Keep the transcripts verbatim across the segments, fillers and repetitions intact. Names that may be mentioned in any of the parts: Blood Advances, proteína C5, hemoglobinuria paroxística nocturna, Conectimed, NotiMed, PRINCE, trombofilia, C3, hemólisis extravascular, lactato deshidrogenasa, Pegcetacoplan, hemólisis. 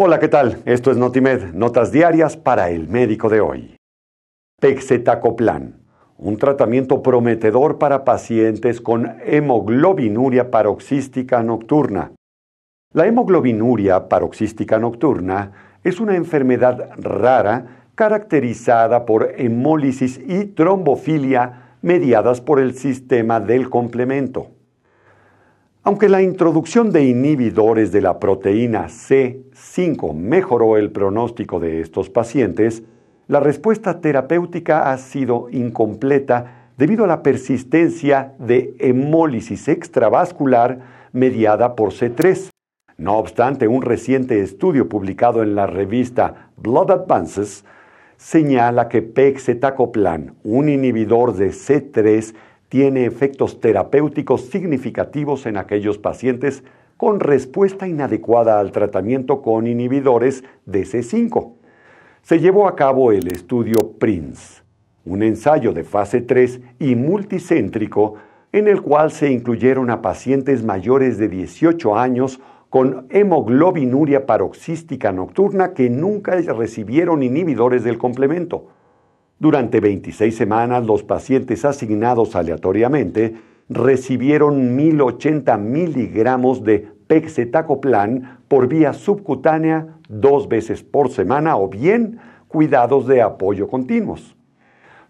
Hola, ¿qué tal? Esto es NotiMed, notas diarias para el médico de hoy. Pegcetacoplan, un tratamiento prometedor para pacientes con hemoglobinuria paroxística nocturna. La hemoglobinuria paroxística nocturna es una enfermedad rara caracterizada por hemólisis y trombofilia mediadas por el sistema del complemento. Aunque la introducción de inhibidores de la proteína C cinco mejoró el pronóstico de estos pacientes, la respuesta terapéutica ha sido incompleta debido a la persistencia de hemólisis extravascular mediada por C tres. No obstante, un reciente estudio publicado en la revista Blood Advances señala que pegcetacoplan, un inhibidor de C tres, tiene efectos terapéuticos significativos en aquellos pacientes con respuesta inadecuada al tratamiento con inhibidores de C cinco. Se llevó a cabo el estudio PRINCE, un ensayo de fase tres y multicéntrico en el cual se incluyeron a pacientes mayores de dieciocho años con hemoglobinuria paroxística nocturna que nunca recibieron inhibidores del complemento. Durante veintiséis semanas, los pacientes asignados aleatoriamente recibieron mil ochenta miligramos de pegcetacoplan por vía subcutánea dos veces por semana o bien cuidados de apoyo continuos.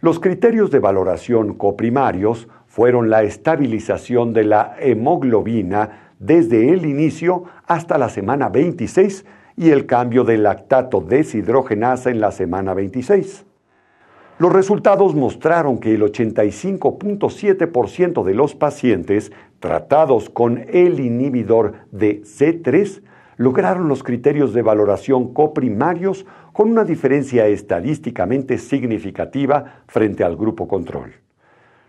Los criterios de valoración coprimarios fueron la estabilización de la hemoglobina desde el inicio hasta la semana veintiséis y el cambio de lactato deshidrogenasa en la semana veintiséis. Los resultados mostraron que el ochenta y cinco punto siete por ciento de los pacientes tratados con el inhibidor de C tres lograron los criterios de valoración coprimarios con una diferencia estadísticamente significativa frente al grupo control.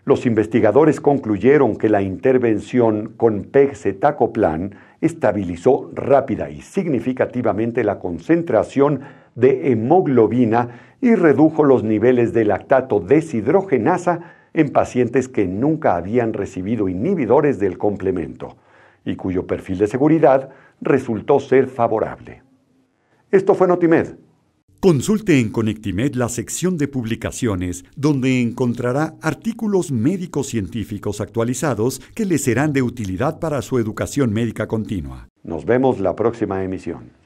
Los investigadores concluyeron que la intervención con pegcetacoplan estabilizó rápida y significativamente la concentración de hemoglobina y redujo los niveles de lactato deshidrogenasa en pacientes que nunca habían recibido inhibidores del complemento y cuyo perfil de seguridad resultó ser favorable. Esto fue NotiMed. Consulte en Conectimed la sección de publicaciones, donde encontrará artículos médicos científicos actualizados que le serán de utilidad para su educación médica continua. Nos vemos la próxima emisión.